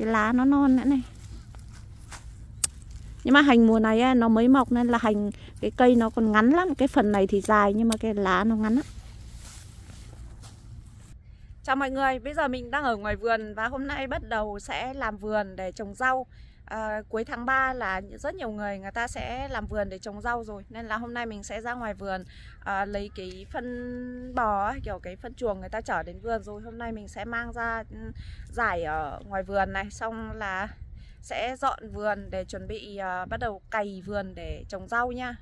Cái lá nó non nữa này. Nhưng mà hành mùa này ấy, nó mới mọc nên là hành cái cây nó còn ngắn lắm. Cái phần này thì dài nhưng mà cái lá nó ngắn lắm. Chào mọi người, bây giờ mình đang ở ngoài vườn và hôm nay bắt đầu sẽ làm vườn để trồng rau. Cuối tháng 3 là rất nhiều người ta sẽ làm vườn để trồng rau rồi. Nên là hôm nay mình sẽ ra ngoài vườn lấy cái phân bò, kiểu cái phân chuồng người ta chở đến vườn rồi. Hôm nay mình sẽ mang ra rải ở ngoài vườn này, xong là sẽ dọn vườn để chuẩn bị bắt đầu cày vườn để trồng rau nha.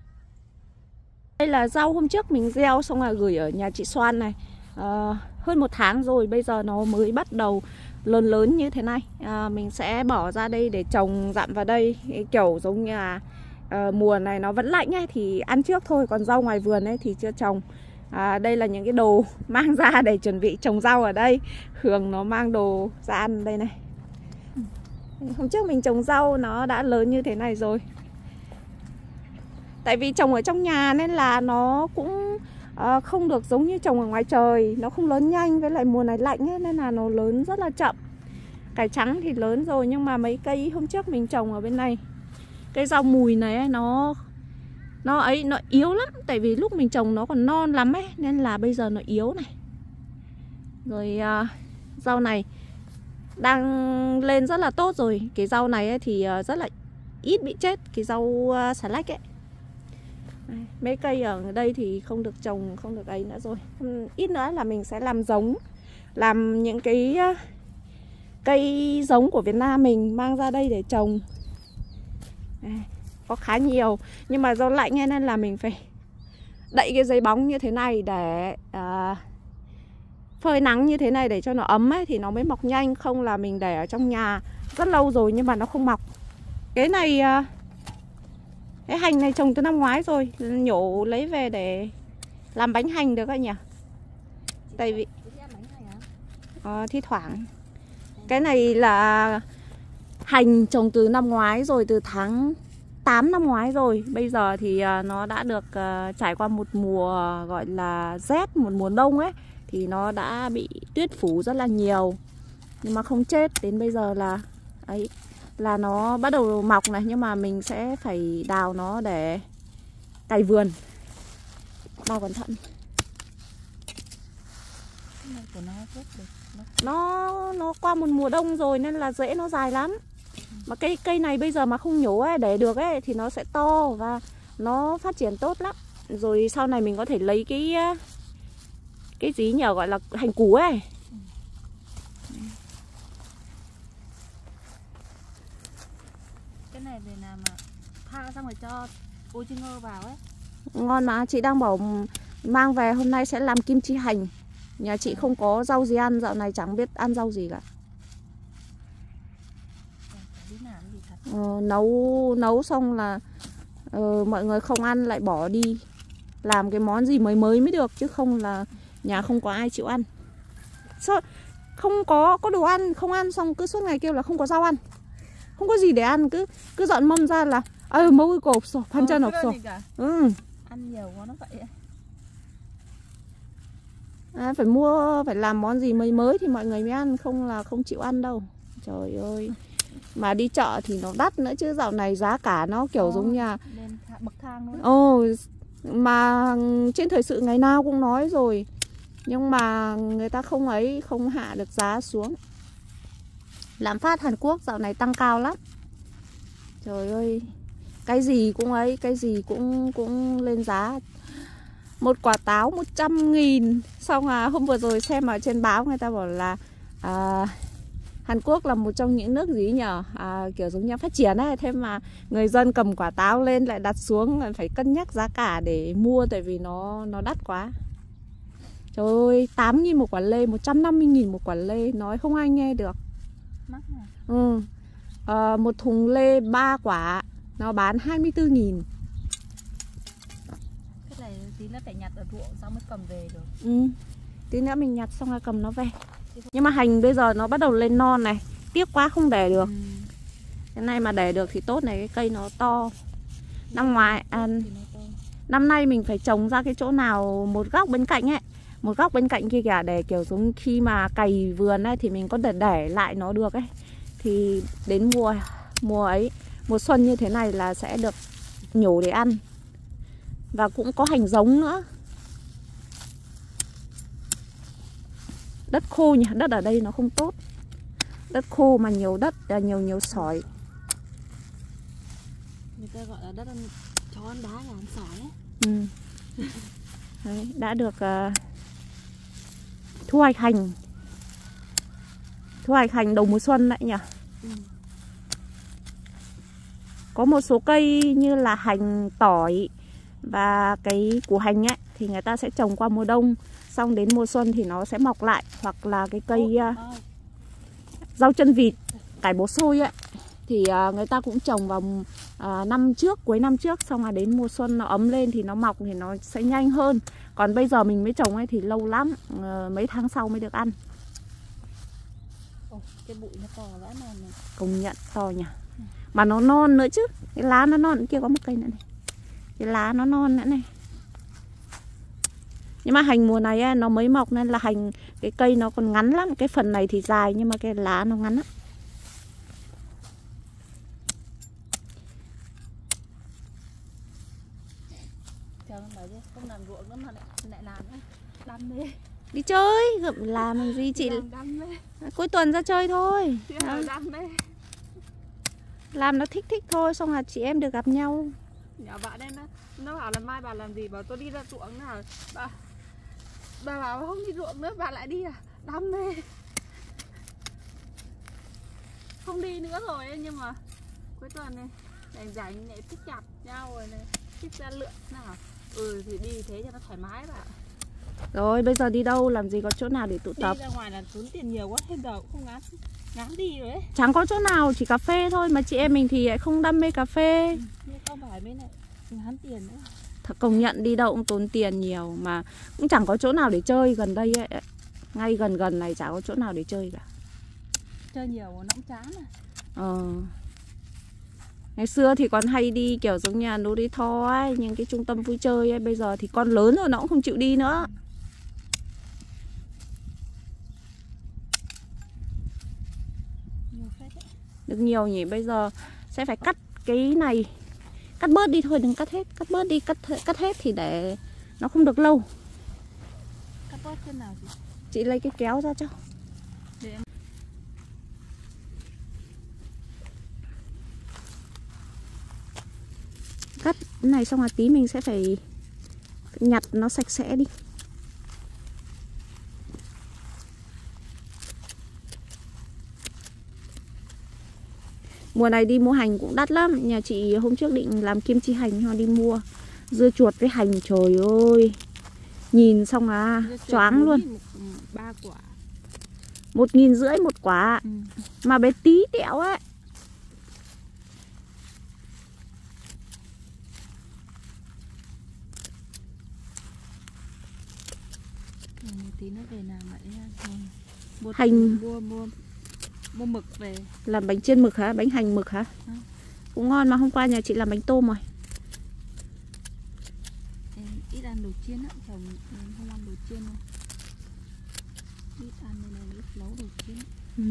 Đây là rau hôm trước mình gieo xong là gửi ở nhà chị Xoan này. Hơn một tháng rồi, bây giờ nó mới bắt đầu lớn lớn như thế này. Mình sẽ bỏ ra đây để trồng dặm vào đây. Kiểu giống như là mùa này nó vẫn lạnh ấy, thì ăn trước thôi. Còn rau ngoài vườn ấy thì chưa trồng. Đây là những cái đồ mang ra để chuẩn bị trồng rau ở đây. Hường nó mang đồ ra ăn đây này. Hôm trước mình trồng rau nó đã lớn như thế này rồi. Tại vì trồng ở trong nhà nên là nó cũng không được giống như trồng ở ngoài trời. Nó không lớn nhanh, với lại mùa này lạnh ấy, nên là nó lớn rất là chậm. Cải trắng thì lớn rồi, nhưng mà mấy cây hôm trước mình trồng ở bên này, cây rau mùi này ấy, nó yếu lắm. Tại vì lúc mình trồng nó còn non lắm ấy, nên là bây giờ nó yếu này. Rồi rau này đang lên rất là tốt rồi. Cái rau này ấy thì rất là ít bị chết. Cái rau xà lách ấy, mấy cây ở đây thì không được trồng, không được ấy nữa rồi. Ít nữa là mình sẽ làm giống, làm những cái cây giống của Việt Nam mình mang ra đây để trồng. Có khá nhiều, nhưng mà do lạnh nên là mình phải đậy cái giấy bóng như thế này để phơi nắng như thế này để cho nó ấm ấy, thì nó mới mọc nhanh. Không là mình để ở trong nhà rất lâu rồi nhưng mà nó không mọc. Cái này, cái hành này trồng từ năm ngoái rồi, nhổ lấy về để làm bánh hành được các nhỉ? Tại vì thi thoảng. Cái này là hành trồng từ năm ngoái rồi, từ tháng 8 năm ngoái rồi. Bây giờ thì nó đã được trải qua một mùa gọi là rét, một mùa đông ấy, thì nó đã bị tuyết phủ rất là nhiều, nhưng mà không chết. Đến bây giờ là ấy, là nó bắt đầu mọc này. Nhưng mà mình sẽ phải đào nó để cày vườn. Đào cẩn thận. Nó qua một mùa đông rồi nên là rễ nó dài lắm. Mà cây này bây giờ mà không nhổ ấy, để được ấy, thì nó sẽ to và nó phát triển tốt lắm. Rồi sau này mình có thể lấy cái gì nhờ, gọi là hành củ ấy. Cái này để làm pha xong rồi cho bôi chưng ngô vào ấy. Ngon mà, chị đang bảo mang về hôm nay sẽ làm kim chi hành. Nhà chị không có rau gì ăn, dạo này chẳng biết ăn rau gì cả. Nấu xong là mọi người không ăn lại bỏ đi. Làm cái món gì mới được, chứ không là nhà không có ai chịu ăn. Không có đồ ăn, không ăn, xong cứ suốt ngày kêu là không có rau ăn, không có gì để ăn, cứ dọn mâm ra là mấu cái cột rồi, phan chân rồi. Ăn nhiều quá nó vậy. Phải mua, phải làm món gì mới thì mọi người mới ăn, không là không chịu ăn đâu. Trời ơi. Mà đi chợ thì nó đắt nữa chứ, dạo này giá cả nó kiểu giống như là bậc thang nữa. Mà trên thời sự ngày nào cũng nói rồi, nhưng mà người ta không hạ được giá xuống. Lạm phát Hàn Quốc dạo này tăng cao lắm. Trời ơi, cái gì cũng ấy, cái gì cũng lên giá. Một quả táo 100.000. Xong à, hôm vừa rồi xem ở trên báo người ta bảo là Hàn Quốc là một trong những nước gì nhở, kiểu giống như phát triển ấy. Thế mà người dân cầm quả táo lên lại đặt xuống, phải cân nhắc giá cả để mua, tại vì nó đắt quá. Trời ơi, 8.000 một quả lê, 150.000 một quả lê, nói không ai nghe được. Một thùng lê 3 quả nó bán 24.000. Cái này tí nữa phải nhặt ở ruộng xong mới cầm về được. Tí nữa mình nhặt xong rồi cầm nó về. Nhưng mà hành bây giờ nó bắt đầu lên non này, tiếc quá không để được. Cái này mà để được thì tốt này, cái cây nó to. Năm nay mình phải trồng ra cái chỗ nào một góc bên cạnh ấy, một góc bên cạnh kia kìa, để kiểu giống khi mà cày vườn ấy thì mình có thể để lại nó được ấy. thì đến mùa xuân như thế này là sẽ được nhổ để ăn. Và cũng có hành giống nữa. Đất khô nhỉ, đất ở đây nó không tốt. Đất khô mà nhiều đất, nhiều sỏi. Người ta gọi là đất ăn chó ăn đá là ăn sỏi ấy. Ừ. Đấy, đã được thu hoạch hành. Thu hoạch hành đầu mùa xuân lại nhỉ. Ừ. Có một số cây như là hành, tỏi và cái củ hành ấy thì người ta sẽ trồng qua mùa đông, xong đến mùa xuân thì nó sẽ mọc lại. Hoặc là cái cây rau chân vịt, cải bó xôi ấy thì người ta cũng trồng vào năm trước, cuối năm trước, xong là đến mùa xuân nó ấm lên thì nó mọc thì nó sẽ nhanh hơn. Còn bây giờ mình mới trồng ấy thì lâu lắm, mấy tháng sau mới được ăn. Ồ, cái bụi nó to vãi này này. Công nhận to nhỉ. Mà nó non nữa chứ. Cái lá nó non, kia có một cây nữa này. Cái lá nó non nữa này. Nhưng mà hành mùa này ấy, nó mới mọc nên là hành, cái cây nó còn ngắn lắm. Cái phần này thì dài nhưng mà cái lá nó ngắn lắm. Không làm ruộng nữa mà lại làm ấy. Đam mê. Đi chơi, làm làm gì chị? Đam mê. Cuối tuần ra chơi thôi. Đam mê. Làm nó thích thôi, xong là chị em được gặp nhau. Nhỏ bạn em nó bảo là mai bà làm gì, bảo tôi đi ra ruộng nào. Bà bảo không đi ruộng nữa, bà lại đi à? Đam mê. Không đi nữa rồi ấy, nhưng mà cuối tuần này rảnh lại thích gặp nhau rồi này, thích ra lượn nào. Ừ thì đi thế cho nó thoải mái bạn. Rồi bây giờ đi đâu, làm gì có chỗ nào để tụ tập. Đi ra ngoài là tốn tiền nhiều quá, thêm giờ cũng không ngán đi rồi ấy. Chẳng có chỗ nào, chỉ cà phê thôi. Mà chị em mình thì lại không đam mê cà phê. Ừ, nhưng không phải bên này, ngán tiền nữa. Thật công nhận đi đâu cũng tốn tiền nhiều. Mà cũng chẳng có chỗ nào để chơi gần đây ấy. Ngay gần này chẳng có chỗ nào để chơi cả. Chơi nhiều nó cũng chán à. Ngày xưa thì còn hay đi kiểu giống nhà nó đi thò ấy, những cái trung tâm vui chơi ấy. Bây giờ thì con lớn rồi nó cũng không chịu đi nữa. Được nhiều nhỉ, bây giờ sẽ phải cắt cái này. Cắt bớt đi thôi, đừng cắt hết. Cắt bớt đi, cắt hết thì để nó không được lâu. Cắt bớt thế nào chị? Chị lấy cái kéo ra cho. Để em... Cắt này xong là tí mình sẽ phải nhặt nó sạch sẽ đi. Mùa này đi mua hành cũng đắt lắm. Nhà chị hôm trước định làm kim chi hành cho đi mua dưa chuột với hành, trời ơi. Nhìn xong là choáng luôn. 3 quả. 1.500 một quả. Ừ. Mà bé tí tẹo ấy. Tí nó về làm lại hành mua mực về làm bánh chiên mực hả, bánh hành mực hả? À. Cũng ngon mà hôm qua nhà chị làm bánh tôm rồi. Em ít ăn đồ chiên á, chồng em không ăn đồ chiên đâu. Ít ăn nên là ít nấu đồ chiên. Ừ.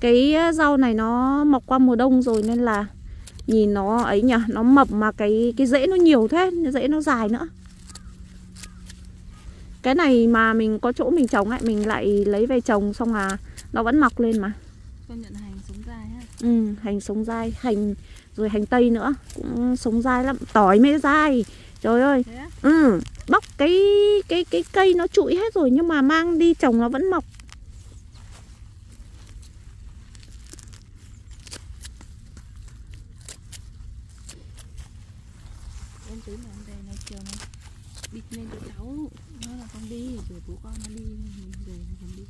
Cái rau này nó mọc qua mùa đông rồi nên là nhìn nó ấy nhỉ, nó mập mà cái rễ nó nhiều thế, rễ nó dài nữa. Cái này mà mình có chỗ mình trồng ấy, mình lại lấy về trồng xong là nó vẫn mọc lên mà. Công nhận hành sống dai ha. Ừ, hành sống dai, hành rồi hành tây nữa cũng sống dai lắm, tỏi mới dai. Trời ơi. Ừ, bóc cái cây nó trụi hết rồi nhưng mà mang đi trồng nó vẫn mọc. Em tí mà em về nó chiều nó bịt lên cho cháu. Nó là con đi, rồi bố con nó đi, mình về nó còn đi.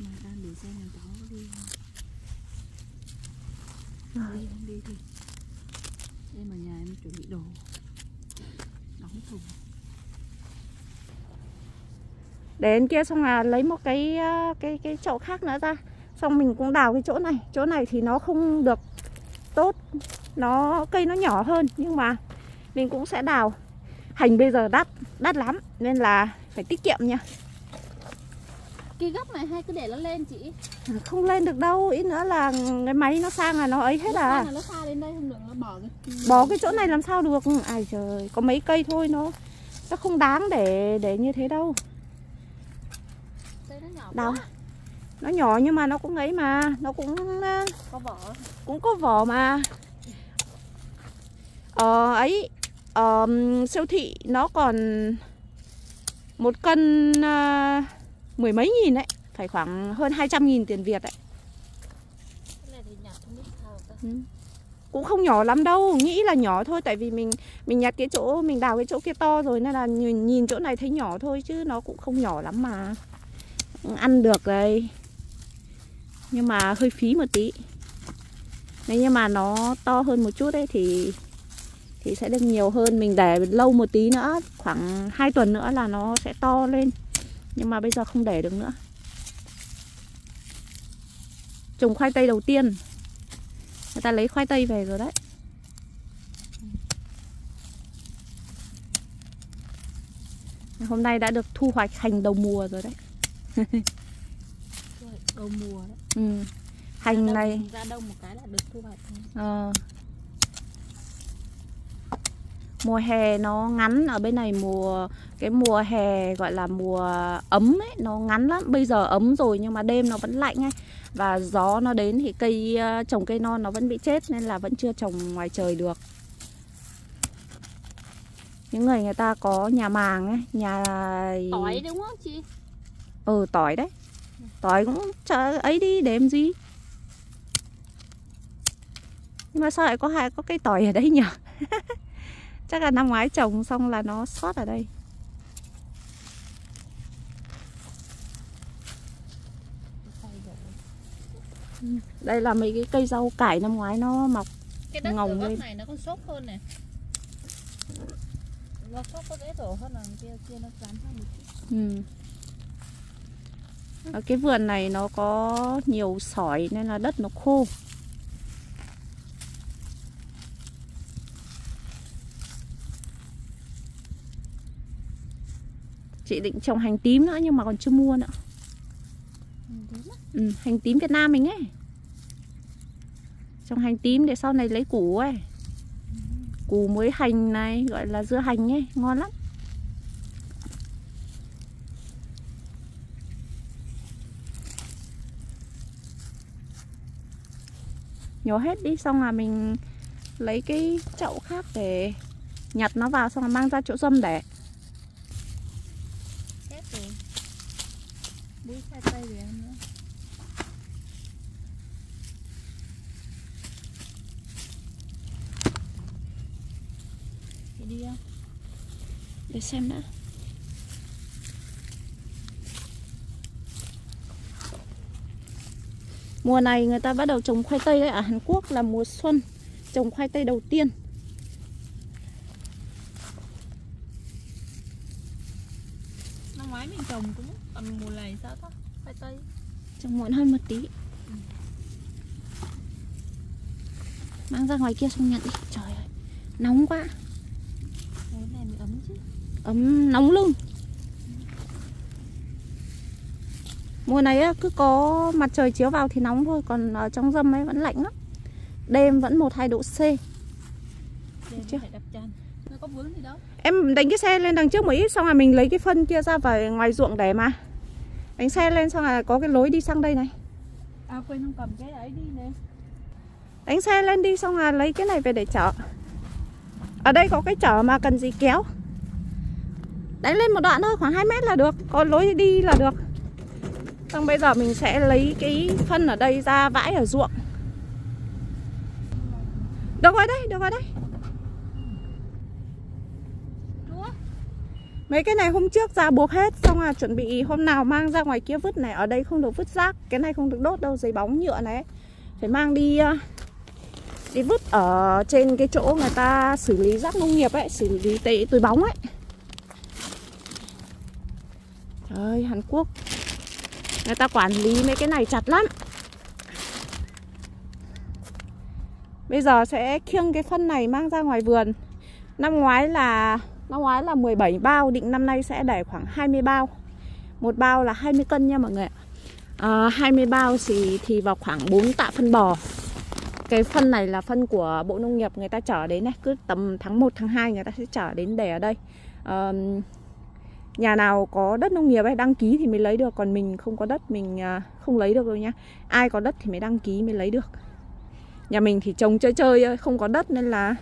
Mà đang để xem là cháu nó đi không? Đi không đi thì em ở nhà em chuẩn bị đồ. Đóng thùng. Để đến kia xong là lấy một cái chậu khác nữa ra. Xong mình cũng đào cái chỗ này. Chỗ này thì nó không được tốt, nó cây nó nhỏ hơn. Nhưng mà mình cũng sẽ đào. Hành bây giờ đắt lắm nên là phải tiết kiệm nha. Cái gốc này hay cứ để nó lên chị. Không lên được đâu, ít nữa là cái máy nó sang là nó ấy hết à. Nó xa đến đây không được, nó bỏ cái chỗ này làm sao được. Ai trời, có mấy cây thôi nó không đáng để như thế đâu. Đây nó nhỏ đâu. Nó nhỏ nhưng mà nó cũng ấy mà, nó cũng có vỏ. Cũng có vỏ mà. Ấy siêu thị nó còn một cân mười mấy nghìn đấy, phải khoảng hơn 200.000 tiền Việt đấy. Cũng không nhỏ lắm đâu, nghĩ là nhỏ thôi, tại vì mình nhặt cái chỗ, mình đào cái chỗ kia to rồi nên là nhìn chỗ này thấy nhỏ thôi chứ nó cũng không nhỏ lắm mà. Ăn được đây. Nhưng mà hơi phí một tí. Nếu như mà nó to hơn một chút đấy thì sẽ được nhiều hơn. Mình để lâu một tí nữa, khoảng 2 tuần nữa là nó sẽ to lên. Nhưng mà bây giờ không để được nữa. Trồng khoai tây đầu tiên, người ta lấy khoai tây về rồi đấy. Hôm nay đã được thu hoạch hành đầu mùa rồi đấy. Đầu mùa đấy. Ừ. Hành ra đông, này ra đông một cái là được thu hoạch. Mùa hè nó ngắn ở bên này, mùa hè gọi là mùa ấm ấy, nó ngắn lắm. Bây giờ ấm rồi nhưng mà đêm nó vẫn lạnh ấy, và gió nó đến thì trồng cây non nó vẫn bị chết nên là vẫn chưa trồng ngoài trời được. Những người ta có nhà màng ấy, nhà tỏi đúng không chị? Ừ, tỏi đấy. Tỏi cũng ấy đi để làm gì. Nhưng mà sao lại có cây tỏi ở đây nhỉ? Chắc là năm ngoái trồng xong là nó sót ở đây. Đây là mấy cái cây rau cải năm ngoái nó mọc cái đất ngồng lên. Này nó còn xốp hơn này. Nó xốp có dễ tổ hơn là kia nó rắn hơn một chút. Ở cái vườn này nó có nhiều sỏi nên là đất nó khô. Chị định trồng hành tím nữa nhưng mà còn chưa mua nữa. Hành tím Việt Nam mình ấy. Trồng hành tím để sau này lấy củ ấy. Củ muối hành này, gọi là dưa hành ấy, ngon lắm. Nhổ hết đi, xong là mình lấy cái chậu khác để nhặt nó vào, xong là mang ra chỗ râm để. Đi không? Để xem đã. Mùa này người ta bắt đầu trồng khoai tây đấy, ở Hàn Quốc là mùa xuân, trồng khoai tây đầu tiên. Năm ngoái mình trồng cũng còn mùa này sao ta? Khoai tây trồng muộn hơn một tí. Mang ra ngoài kia xong nhặt đi. Trời ơi, nóng quá. Cái này mới ấm chứ. Ấm nóng lưng. Mùa này cứ có mặt trời chiếu vào thì nóng thôi, còn ở trong râm ấy vẫn lạnh lắm. Đêm vẫn 1-2 độ C. Chưa? Nó có vướng gì đâu. Em đánh cái xe lên đằng trước một ít, xong là mình lấy cái phân kia ra vào ngoài ruộng để mà. Đánh xe lên xong là có cái lối đi sang đây này. À quên, không cầm cái ấy đi nè. Đánh xe lên đi, xong là lấy cái này về để chở. Ở đây có cái chở mà cần gì kéo. Đánh lên một đoạn thôi, khoảng 2 mét là được, có lối đi là được. Xong bây giờ mình sẽ lấy cái phân ở đây ra vãi ở ruộng. Được rồi đấy, được rồi đấy. Mấy cái này hôm trước ra buộc hết, xong là chuẩn bị hôm nào mang ra ngoài kia vứt này. Ở đây không được vứt rác, cái này không được đốt đâu, giấy bóng nhựa này. Phải mang đi vứt ở trên cái chỗ người ta xử lý rác nông nghiệp ấy, xử lý túi bóng ấy. Trời ơi, Hàn Quốc người ta quản lý mấy cái này chặt lắm. Bây giờ sẽ khiêng cái phân này mang ra ngoài vườn. Năm ngoái là 17 bao, định năm nay sẽ để khoảng 20 bao. Một bao là 20 cân nha mọi người. 20 bao thì vào khoảng 4 tạ phân bò. Cái phân này là phân của Bộ Nông nghiệp người ta chở đến này. Cứ tầm tháng 1, tháng 2 người ta sẽ chở đến để ở đây. Nhà nào có đất nông nghiệp ấy, đăng ký thì mới lấy được. Còn mình không có đất mình không lấy được đâu nha. Ai có đất thì mới đăng ký mới lấy được. Nhà mình thì trồng chơi chơi, không có đất nên là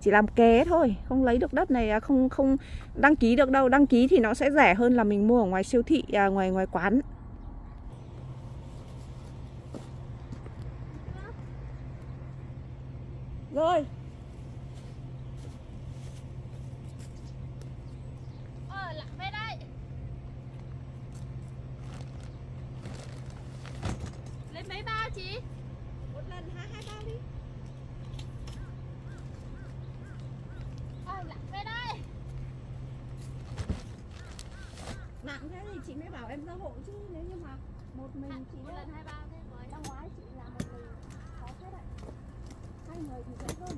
chỉ làm ké thôi. Không lấy được đất này, không đăng ký được đâu. Đăng ký thì nó sẽ rẻ hơn là mình mua ở ngoài siêu thị, ngoài quán. Rồi. Về đây. Lấy mấy bao chị? Một lần hả? 2 bao đi. Về đây. Nặng thế thì chị mới bảo em ra hộ chứ, nếu như mà một mình chị một lần 2 bao thế rồi. Năm ngoái chị làm một mình khó thế đấy. Hai người thì dễ hơn.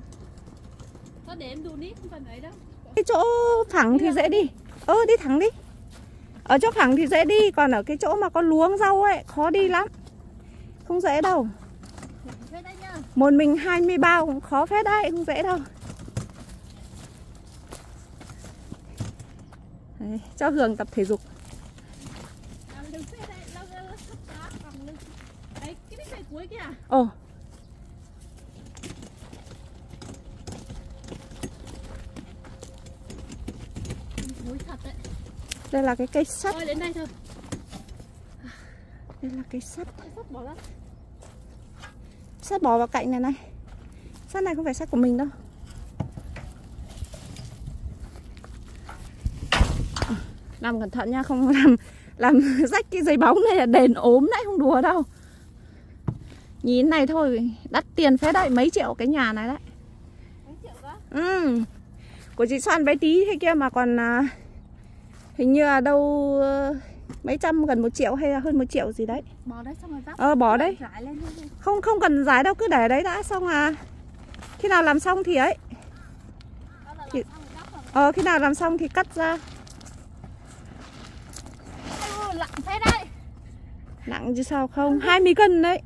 Có để em đun ít không cần ấy đâu. Cái chỗ phẳng thì dễ đi. Đi thẳng đi. Ở chỗ phẳng thì dễ đi. Còn ở cái chỗ mà có luống rau ấy, khó đi lắm. Không dễ đâu. Một mình 20 bao cũng khó phết đấy. Không dễ đâu. Đấy, cho Hường tập thể dục. Ồ, đây là cái cây sắt. Ôi, đến đây thôi. Đây là cây sắt. Sắt bỏ vào cạnh này này. Sắt này không phải sắt của mình đâu. Làm cẩn thận nha, không làm rách cái dây bóng này là đền ốm đấy, không đùa đâu. Nhìn này thôi, đắt tiền phết đấy, mấy triệu cái nhà này đấy. Mấy triệu đó? Ừ. Của chị Soan bé tí thế kia mà còn hình như là đâu mấy trăm, gần 1 triệu hay là hơn 1 triệu gì đấy. Bỏ đấy xong rồi vắt. Bỏ đấy. Không cần rải đâu, cứ để đấy đã xong à. Khi nào làm xong thì ấy. Khi nào làm xong thì cắt ra. Nặng thế đấy. Nặng chứ sao không? 20 cân đấy.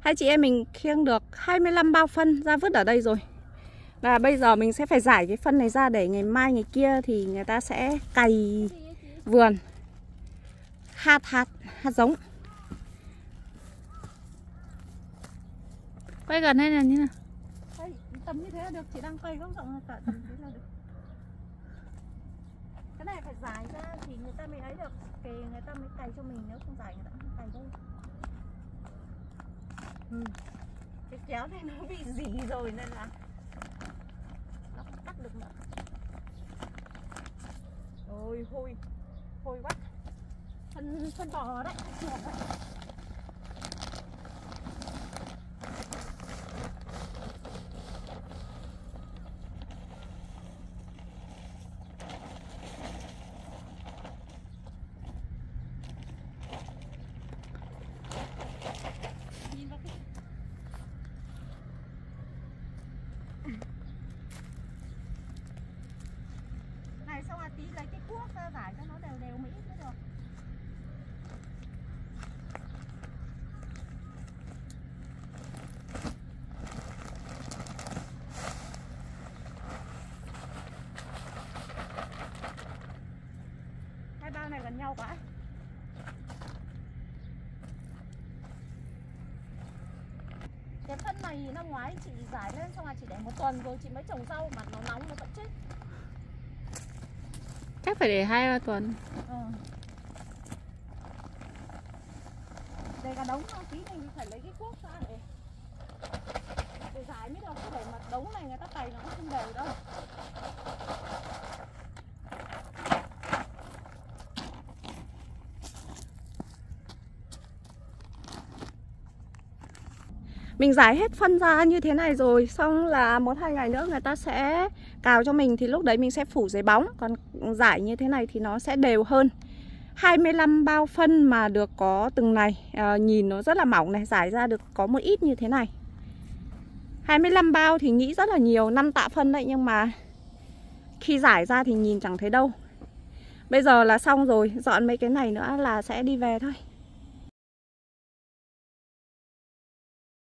Hai chị em mình khiêng được 25 bao phân ra vứt ở đây rồi. Và bây giờ mình sẽ phải giải cái phân này ra để ngày mai ngày kia thì người ta sẽ cày vườn. Hạt giống. Quay gần hay là như nào? Quay tầm như thế là được, chị đang quay góc rộng là tầm thế là được. Cái này phải giải ra thì người ta mới ấy được, thì người ta mới cày cho mình, nếu không giải người ta không cày đâu. Cái kéo này nó bị dỉ rồi nên là nó không cắt được nữa. Ôi hôi quá. Phân bò đấy. Tí lấy cái cuốc giải cho nó đều đều mới ít nữa được. Hai bao này gần nhau quá. Cái phân này năm ngoái chị giải lên xong là chị để 1 tuần rồi chị mới trồng rau mà nó nóng nó vẫn chết. Chắc phải để 2-3 tuần. Để cả đống tí mình phải lấy cái cuốc ra để giải mới đâu, cứ để mặt đống này người ta cày nó không đều đâu. Mình giải hết phân ra như thế này rồi, xong là 1-2 ngày nữa người ta sẽ cào cho mình, thì lúc đấy mình sẽ phủ giấy bóng. Còn rải như thế này thì nó sẽ đều hơn. 25 bao phân mà được có từng này, nhìn nó rất là mỏng này, rải ra được có một ít như thế này. 25 bao thì nghĩ rất là nhiều, 5 tạ phân đấy, nhưng mà khi rải ra thì nhìn chẳng thấy đâu. Bây giờ là xong rồi, dọn mấy cái này nữa là sẽ đi về thôi.